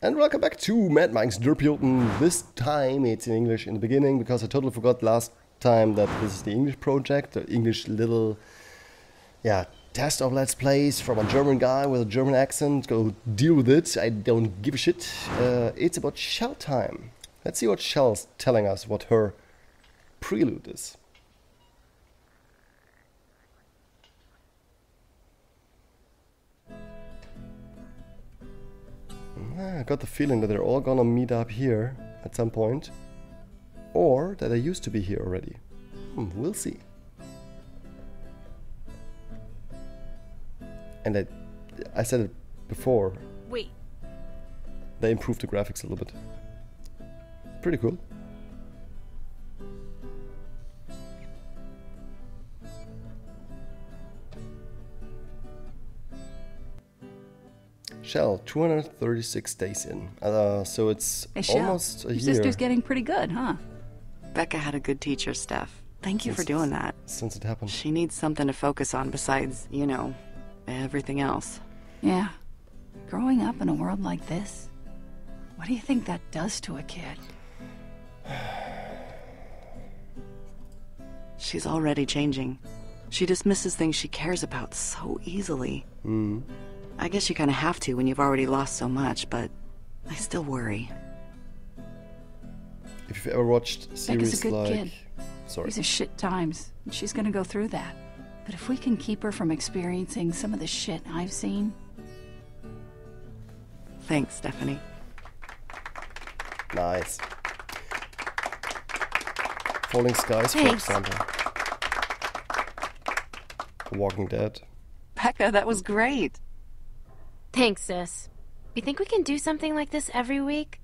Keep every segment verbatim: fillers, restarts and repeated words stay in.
And welcome back to Mad Mike's Derpyoten. This time it's in English in the beginning, because I totally forgot last time that this is the English project, the English little yeah, test of Let's Plays from a German guy with a German accent. Go deal with it, I don't give a shit. Uh, it's about Shel time. Let's see what Shel's telling us, what her prelude is. I got the feeling that they're all gonna meet up here at some point. Or that they used to be here already. Hmm, we'll see. And I, I said it before. Wait. They improved the graphics a little bit. Pretty cool. Shel, two hundred thirty-six days in, uh, so it's hey, Shel, almost a your year. Your sister's getting pretty good, huh? Becca had a good teacher, Steph. Thank you since, for doing that. Since it happened. She needs something to focus on besides, you know, everything else. Yeah. Growing up in a world like this, what do you think that does to a kid? She's already changing. She dismisses things she cares about so easily. Mm. I guess you kind of have to when you've already lost so much, but I still worry. If you've ever watched series Becca's a good like... kid. Sorry. These are shit times, and she's gonna go through that. But if we can keep her from experiencing some of the shit I've seen... Thanks, Stephanie. Nice. Falling Skies, for example. Walking Dead. Becca, that was great. Thanks, sis. You think we can do something like this every week?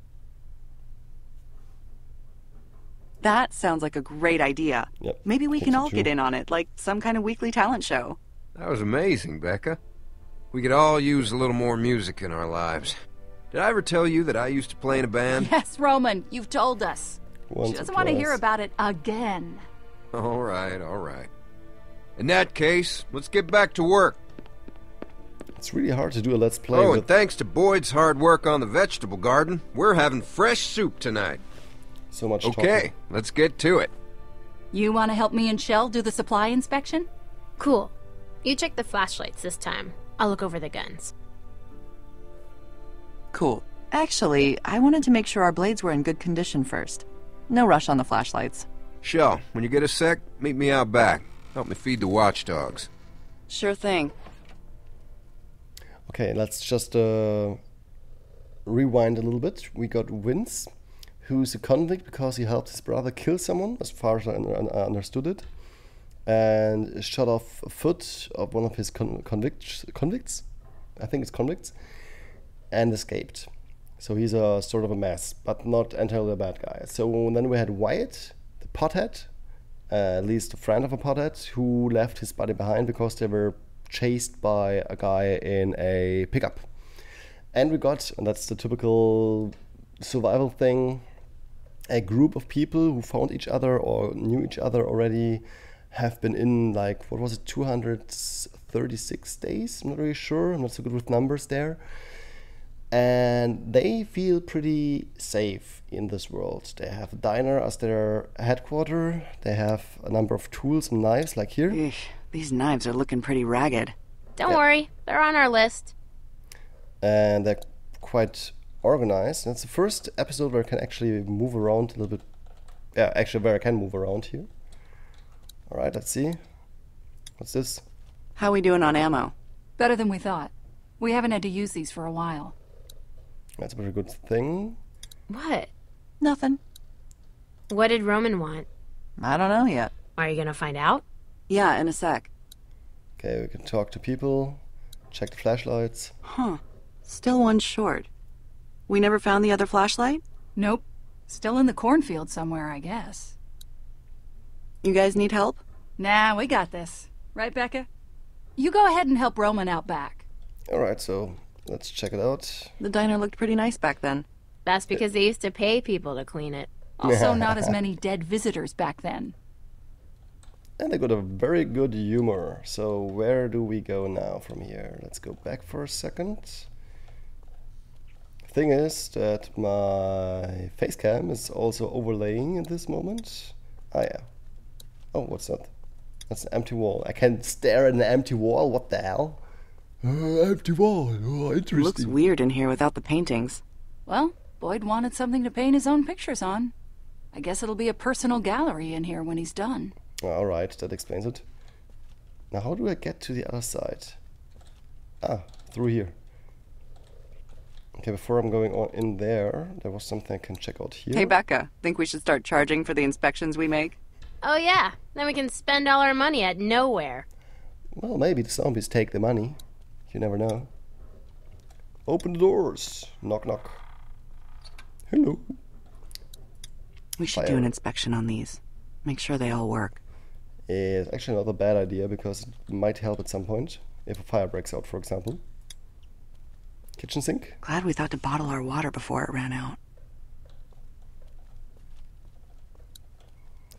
That sounds like a great idea. Yep. Maybe we can all get in on it, like some kind of weekly talent show. That was amazing, Becca. We could all use a little more music in our lives. Did I ever tell you that I used to play in a band? Yes, Roman, you've told us. Once she doesn't want to hear about it again. All right, all right. In that case, let's get back to work. It's really hard to do a Let's Play. Oh, and thanks to Boyd's hard work on the vegetable garden, we're having fresh soup tonight. So much talking. Okay, let's get to it. You want to help me and Shel do the supply inspection? Cool. You check the flashlights this time. I'll look over the guns. Cool. Actually, I wanted to make sure our blades were in good condition first. No rush on the flashlights. Shel, when you get a sec, meet me out back. Help me feed the watchdogs. Sure thing. Okay, let's just uh, rewind a little bit. We got Vince, who's a convict because he helped his brother kill someone, as far as I understood it, and shot off a foot of one of his con convicts, convicts, I think it's convicts, and escaped. So he's a sort of a mess, but not entirely a bad guy. So then we had Wyatt, the pothead, uh, at least a friend of a pothead, who left his body behind because they were chased by a guy in a pickup. And we got, and that's the typical survival thing, a group of people who found each other or knew each other already, have been in, like, what was it, two hundred thirty-six days? I'm not really sure, I'm not so good with numbers there. And they feel pretty safe in this world. They have a diner as their headquarters. They have a number of tools and knives, like here. Eesh. These knives are looking pretty ragged. Don't yeah. worry, they're on our list. And they're quite organized. That's the first episode where I can actually move around a little bit. Yeah, actually where I can move around here. All right, let's see. What's this? How are we doing on ammo? Better than we thought. We haven't had to use these for a while. That's a pretty good thing. What? Nothing. What did Roman want? I don't know yet. Are you gonna find out? Yeah, in a sec. Okay, we can talk to people, check the flashlights. Huh. Still one short. We never found the other flashlight? Nope. Still in the cornfield somewhere, I guess. You guys need help? Nah, we got this. Right, Becca? You go ahead and help Roman out back. Alright, so let's check it out. The diner looked pretty nice back then. That's because they used to pay people to clean it. Also, not as many dead visitors back then. And they got a very good humor. So where do we go now from here? Let's go back for a second. Thing is that my face cam is also overlaying at this moment. Ah, yeah. Oh, what's that? That's an empty wall. I can stare at an empty wall. What the hell? Uh, empty wall. Oh, interesting. It looks weird in here without the paintings. Well, Boyd wanted something to paint his own pictures on. I guess it'll be a personal gallery in here when he's done. All right, that explains it. Now, how do I get to the other side? Ah, through here. Okay, before I'm going on in there, there was something I can check out here. Hey, Becca, think we should start charging for the inspections we make? Oh, yeah. Then we can spend all our money at nowhere. Well, maybe the zombies take the money. You never know. Open the doors. Knock, knock. Hello. We should Fire. do an inspection on these. Make sure they all work. It's actually not a bad idea, because it might help at some point. If a fire breaks out, for example. Kitchen sink. Glad we thought to bottle our water before it ran out.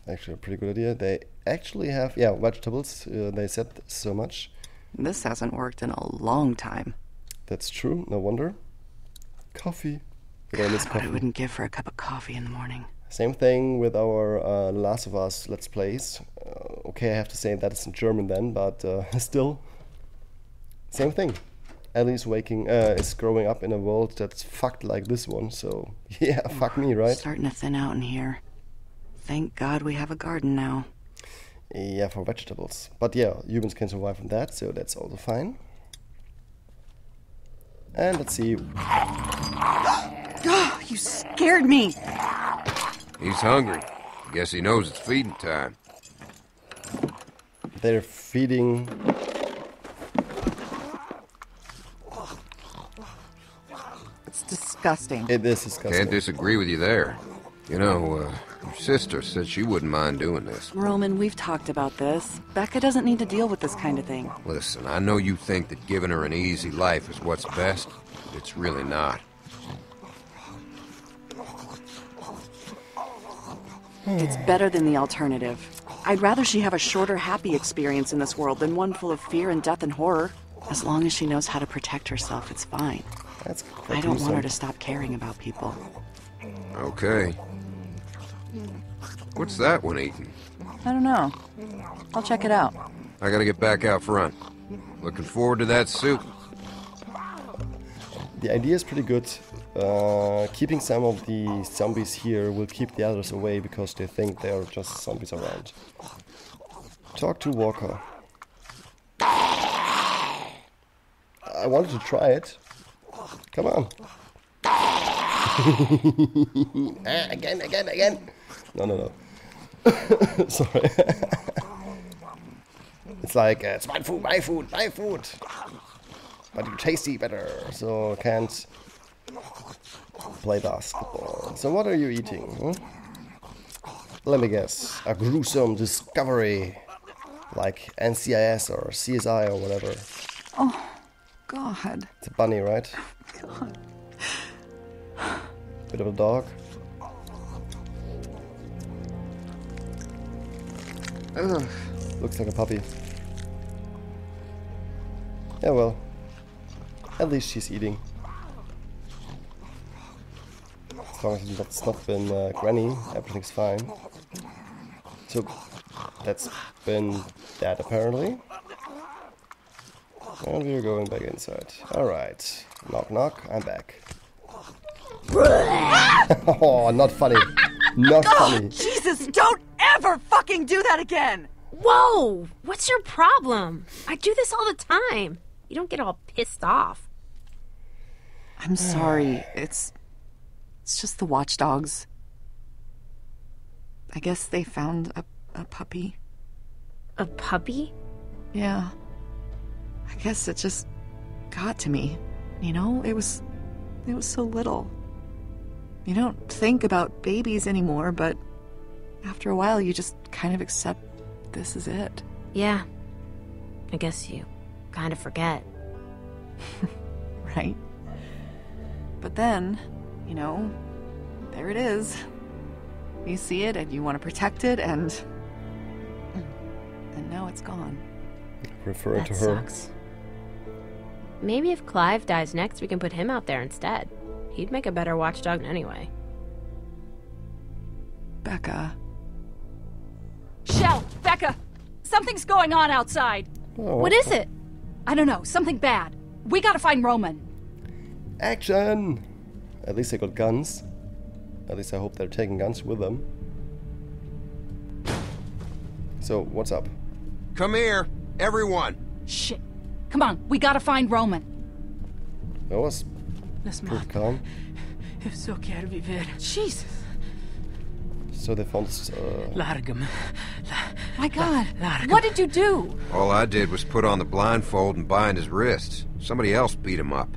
Actually a pretty good idea. They actually have, yeah, vegetables. Uh, they said so much. This hasn't worked in a long time. That's true. No wonder. Coffee. God, I miss coffee. What I wouldn't give for a cup of coffee in the morning. Same thing with our uh, Last of Us Let's Plays. Uh, okay, I have to say that it's in German then, but uh, still. Same thing. Ellie's waking, uh, is growing up in a world that's fucked like this one, so yeah, oh, fuck me, right? Starting to thin out in here. Thank God we have a garden now. Yeah, for vegetables. But yeah, humans can survive from that, so that's also fine. And let's see. Oh, you scared me! He's hungry. Guess he knows it's feeding time. They're feeding... Disgusting. It is disgusting. Can't disagree with you there. You know, uh, your sister said she wouldn't mind doing this. Roman, we've talked about this. Becca doesn't need to deal with this kind of thing. Listen, I know you think that giving her an easy life is what's best, but it's really not. It's better than the alternative. I'd rather she have a shorter, happy experience in this world than one full of fear and death and horror. As long as she knows how to protect herself, it's fine. That's I don't want her to stop caring about people. Okay. What's that one eating? I don't know. I'll check it out. I gotta get back out front. Looking forward to that soup. The idea is pretty good. Uh, keeping some of the zombies here will keep the others away because they think they are just zombies around. Talk to Walker. I wanted to try it. Come on. ah, again, again, again. No, no, no. Sorry. It's like, uh, it's my food, my food, my food. But you tasty better, so I can't play basketball. So what are you eating? Huh? Let me guess. A gruesome discovery. Like N C I S or C S I or whatever. Oh, God. It's a bunny, right? God. Bit of a dog. Ugh. Looks like a puppy. Yeah, well. At least she's eating. As long as that's not been uh, Granny, everything's fine. So, that's been that apparently. And we're going back inside. Alright. Knock, knock. I'm back. Oh, not funny. Not God, funny. Jesus, don't ever fucking do that again! Whoa! What's your problem? I do this all the time. You don't get all pissed off. I'm sorry. It's... It's just the watchdogs. I guess they found a, a puppy. A puppy? Yeah. I guess it just got to me, you know? It was, it was so little. You don't think about babies anymore, but after a while you just kind of accept this is it. Yeah, I guess you kind of forget. Right? But then, you know, there it is. You see it and you want to protect it and... And now it's gone. Referring to her. That sucks. Maybe if Clive dies next, we can put him out there instead. He'd make a better watchdog anyway. Becca. Shel! Becca! Something's going on outside! Oh. What is it? I don't know. Something bad. We gotta find Roman. Action! At least they got guns. At least I hope they're taking guns with them. So, what's up? Come here, everyone! Shit. Come on, we gotta find Roman. That was pretty calm. Jesus. So they found... Uh... My God, what did you do? All I did was put on the blindfold and bind his wrists. Somebody else beat him up.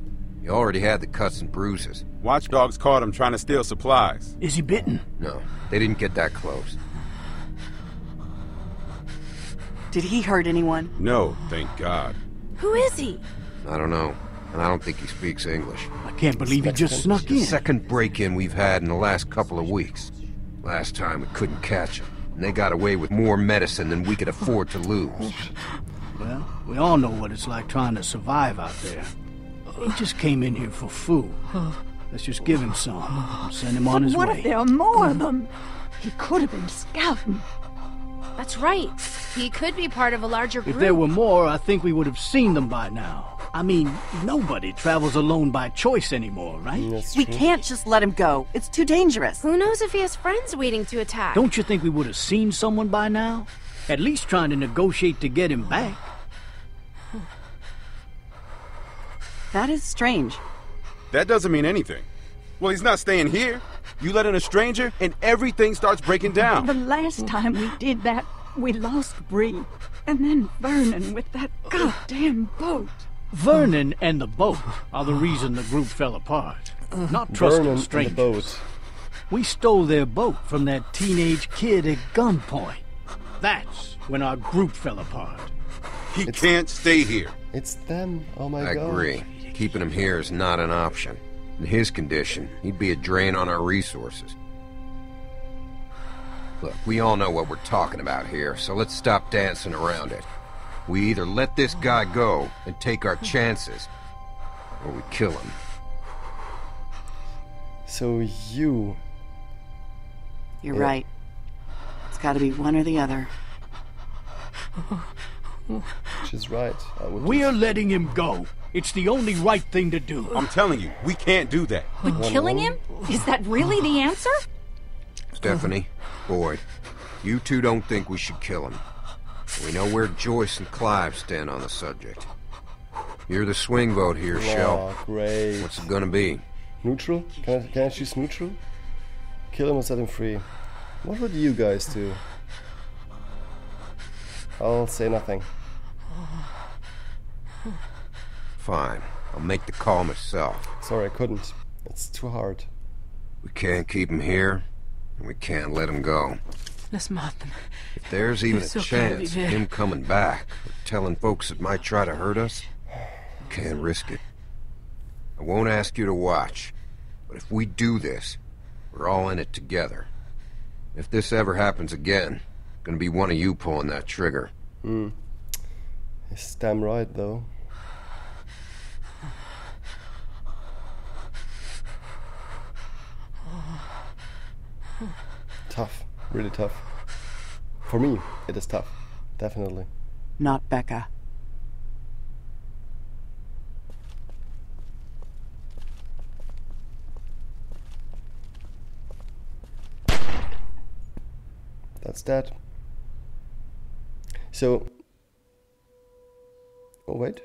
He already had the cuts and bruises. Watchdogs caught him trying to steal supplies. Is he bitten? No, they didn't get that close. Did he hurt anyone? No, thank God. Who is he? I don't know, and I don't think he speaks English. I can't believe he just snuck in. The second break-in we've had in the last couple of weeks. Last time we couldn't catch him, and they got away with more medicine than we could afford to lose. Well, we all know what it's like trying to survive out there. He just came in here for food. Let's just give him some, send him on his way. What if there are more of them? He could have been scouting. That's right. He could be part of a larger group. If there were more, I think we would have seen them by now. I mean, nobody travels alone by choice anymore, right? That's we true. Can't just let him go. It's too dangerous. Who knows if he has friends waiting to attack? Don't you think we would have seen someone by now? At least trying to negotiate to get him back. That is strange. That doesn't mean anything. Well, he's not staying here. You let in a stranger, and everything starts breaking down. The last time we did that, we lost Bree. And then Vernon with that goddamn boat. Vernon and the boat are the reason the group fell apart. Not trusting strangers. The boat. We stole their boat from that teenage kid at gunpoint. That's when our group fell apart. He it's, can't stay here. It's them. Oh my God. I agree. Keeping him here is not an option. In his condition, he'd be a drain on our resources. Look, we all know what we're talking about here, so let's stop dancing around it. We either let this guy go and take our chances, or we kill him. So you... You're yeah. right. It's gotta be one or the other. She's right. We're just... letting him go. It's the only right thing to do. I'm telling you, we can't do that. But killing him? Is that really the answer? Stephanie, Boyd, you two don't think we should kill him. We know where Joyce and Clive stand on the subject. You're the swing vote here, oh, Shel. Great. What's it gonna be? Neutral? Can I, can I choose neutral? Kill him or set him free. What would you guys do? I'll say nothing. Fine. I'll make the call myself. Sorry, I couldn't. It's too hard. We can't keep him here, and we can't let him go. If there's even a chance of him coming back, or telling folks that might try to hurt us, we can't risk it. I won't ask you to watch, but if we do this, we're all in it together. If this ever happens again, it's gonna be one of you pulling that trigger. Hmm. It's damn right, though. Tough. Really tough. For me, it is tough. Definitely. Not Becca. That's that. So... Oh, wait.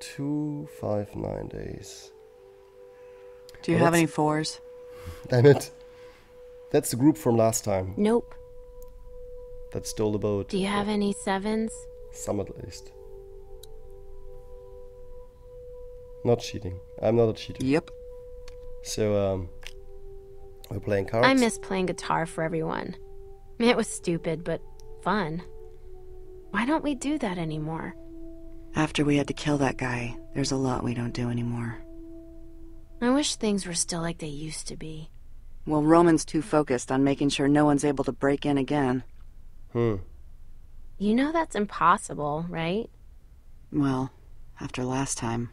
Two, five, nine days. Do you well, have any fours? Damn it. That's the group from last time. Nope. That stole the boat. Do you have yeah. any sevens? Some at least. Not cheating. I'm not a cheater. Yep. So, um... we're playing cards. I miss playing guitar for everyone. It was stupid, but fun. Why don't we do that anymore? After we had to kill that guy, there's a lot we don't do anymore. I wish things were still like they used to be. Well, Roman's too focused on making sure no one's able to break in again. Hmm. You know that's impossible, right? Well, after last time.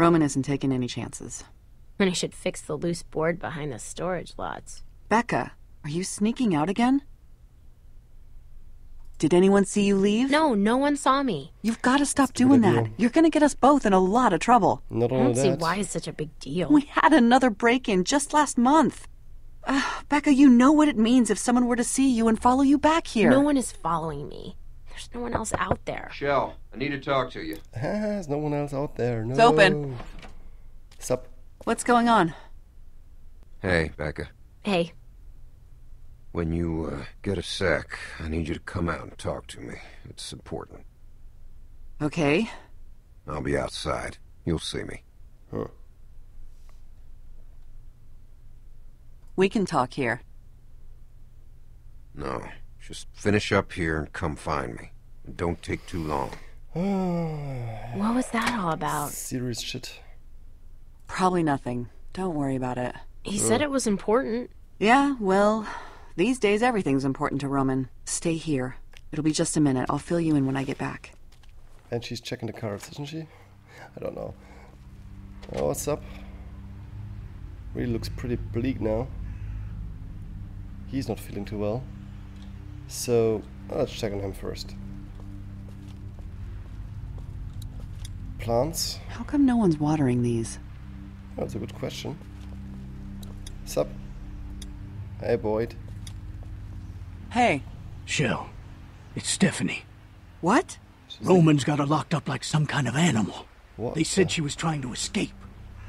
Roman isn't taking any chances. Then I should fix the loose board behind the storage lots. Becca, are you sneaking out again? Did anyone see you leave? No, no one saw me. You've got to stop doing that. You're going to get us both in a lot of trouble. Not only I don't that. see why it's such a big deal. We had another break-in just last month. Uh, Becca, you know what it means if someone were to see you and follow you back here. No one is following me. There's no one else out there. Shel, I need to talk to you. There's no one else out there. No. It's open. Sup? What's going on? Hey, Becca. Hey. When you uh, get a sec, I need you to come out and talk to me. It's important. Okay. I'll be outside. You'll see me. Huh. We can talk here. No. Just finish up here and come find me. And don't take too long. What was that all about? Serious shit. Probably nothing. Don't worry about it. He uh. said it was important. Yeah, well... These days, everything's important to Roman. Stay here. It'll be just a minute. I'll fill you in when I get back. And she's checking the cards, isn't she? I don't know. Oh, what's up? Really looks pretty bleak now. He's not feeling too well. So, let's check on him first. Plants? How come no one's watering these? That's a good question. Sup? Hey, Boyd. Hey. Shel, it's Stephanie. What? Roman's got her locked up like some kind of animal. What? They said the... she was trying to escape.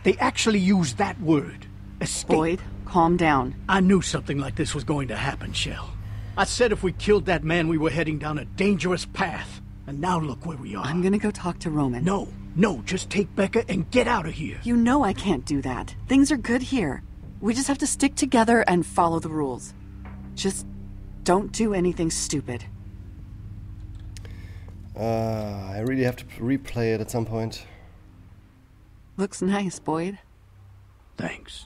They actually used that word. Escape. Boyd, calm down. I knew something like this was going to happen, Shel. I said if we killed that man, we were heading down a dangerous path. And now look where we are. I'm gonna go talk to Roman. No, no, just take Becca and get out of here. You know I can't do that. Things are good here. We just have to stick together and follow the rules. Just... don't do anything stupid. Uh, I really have to replay it at some point. Looks nice, Boyd. Thanks.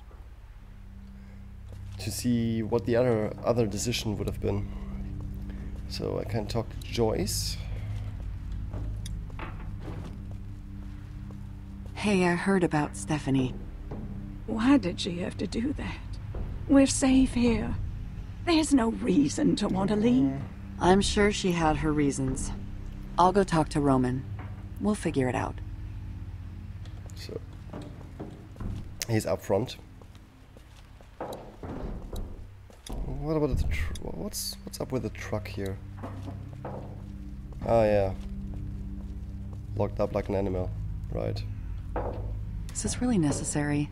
To see what the other other decision would have been. So I can talk to Joyce. Hey, I heard about Stephanie. Why did she have to do that? We're safe here. There's no reason to want to leave. I'm sure she had her reasons. I'll go talk to Roman. We'll figure it out. So, he's up front. What about the tr what's what's up with the truck here? Oh yeah, locked up like an animal, right? Is this really necessary?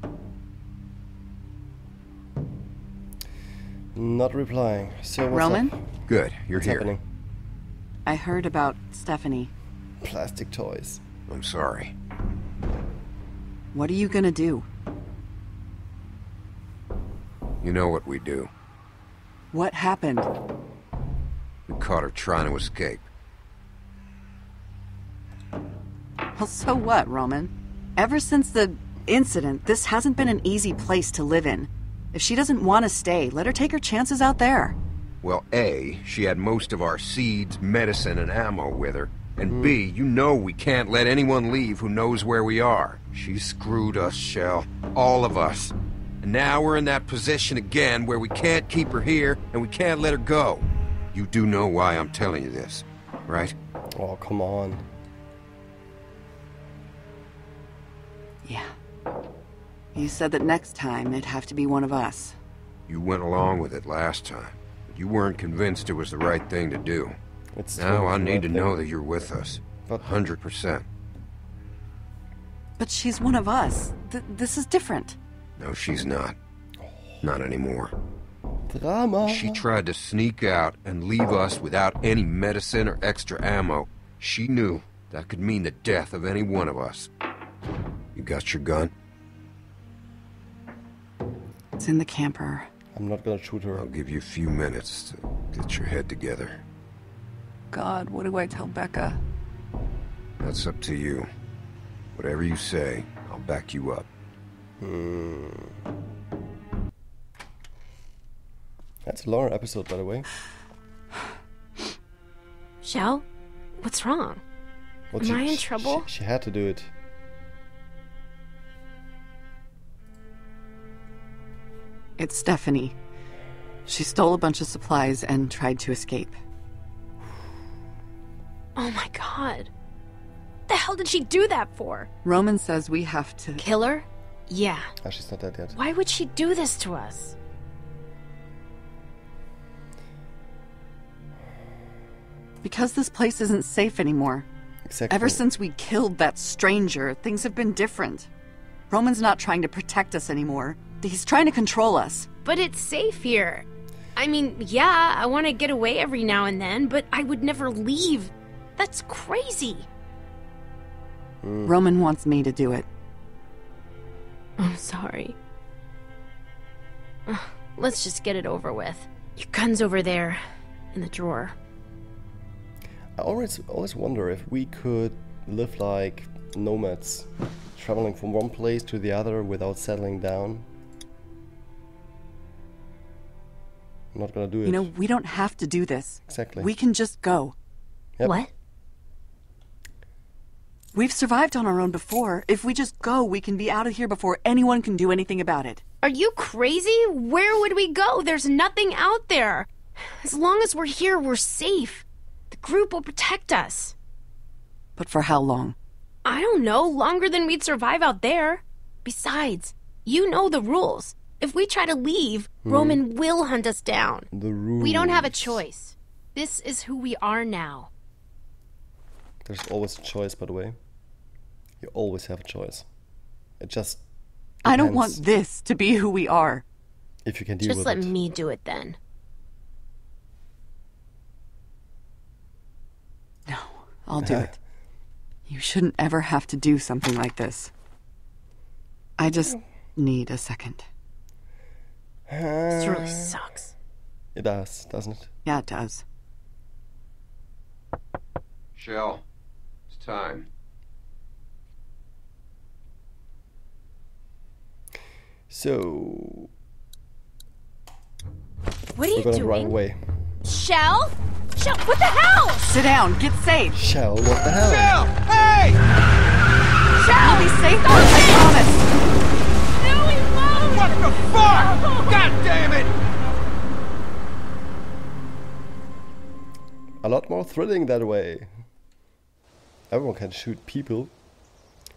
Not replying. So what's Roman? Up? Good, you're what's here. Happening? I heard about Stephanie. Plastic toys. I'm sorry. What are you gonna do? You know what we do. What happened? We caught her trying to escape. Well, so what, Roman? Ever since the incident, this hasn't been an easy place to live in. If she doesn't want to stay, let her take her chances out there. Well, A, she had most of our seeds, medicine, and ammo with her. And mm. B, you know we can't let anyone leave who knows where we are. She screwed us, Shel. All of us. And now we're in that position again where we can't keep her here and we can't let her go. You do know why I'm telling you this, right? Oh, come on. Yeah. You said that next time it'd have to be one of us. You went along with it last time. But you weren't convinced it was the right thing to do. It's now I need to know that you're with us. one hundred percent. But she's one of us. Th this is different. No, she's not. Not anymore. Drama. She tried to sneak out and leave us without any medicine or extra ammo. She knew that could mean the death of any one of us. You got your gun? It's in the camper. I'm not gonna shoot her. I'll give you a few minutes to get your head together. God, what do I tell Becca? That's up to you. Whatever you say, I'll back you up. Hmm. That's a long episode, by the way. Shel, what's wrong? Well, Am she, I in trouble? She, she had to do it. It's Stephanie. She stole a bunch of supplies and tried to escape. Oh my god. What the hell did she do that for? Roman says we have to... Kill her? Yeah. Oh, she's not dead yet. Why would she do this to us? Because this place isn't safe anymore. Exactly. Ever since we killed that stranger, things have been different. Roman's not trying to protect us anymore. He's trying to control us. But it's safe here. I mean, yeah, I want to get away every now and then, but I would never leave. That's crazy. Mm. Roman wants me to do it. I'm sorry. Let's just get it over with. Your gun's over there in the drawer. I always, always wonder if we could live like nomads, traveling from one place to the other without settling down. I'm not gonna do it. You know, we don't have to do this. Exactly. We can just go. Yep. What? We've survived on our own before. If we just go, we can be out of here before anyone can do anything about it. Are you crazy? Where would we go? There's nothing out there. As long as we're here, we're safe. The group will protect us. But for how long? I don't know. Longer than we'd survive out there. Besides, you know the rules. If we try to leave, hmm. Roman will hunt us down. The rules. We don't have a choice. This is who we are now. There's always a choice, by the way. You always have a choice. It just depends. I don't want this to be who we are. If you can deal with it. Just let me do it then. No, I'll do it. You shouldn't ever have to do something like this. I just need a second. This really sucks. It does, doesn't it? Yeah, it does. Shel, it's time. So... What are you doing? We're gonna run away. Shel? Shel, what the hell? Sit down, get safe. Shel, what the hell? Shel, hey! Shel, be safe, I promise. No, he won't. What the fuck? No. God damn it! A lot more thrilling that way. Everyone can shoot people.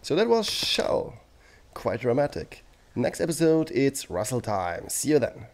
So that was Shel. Quite dramatic. Next episode, it's Russell time. See you then.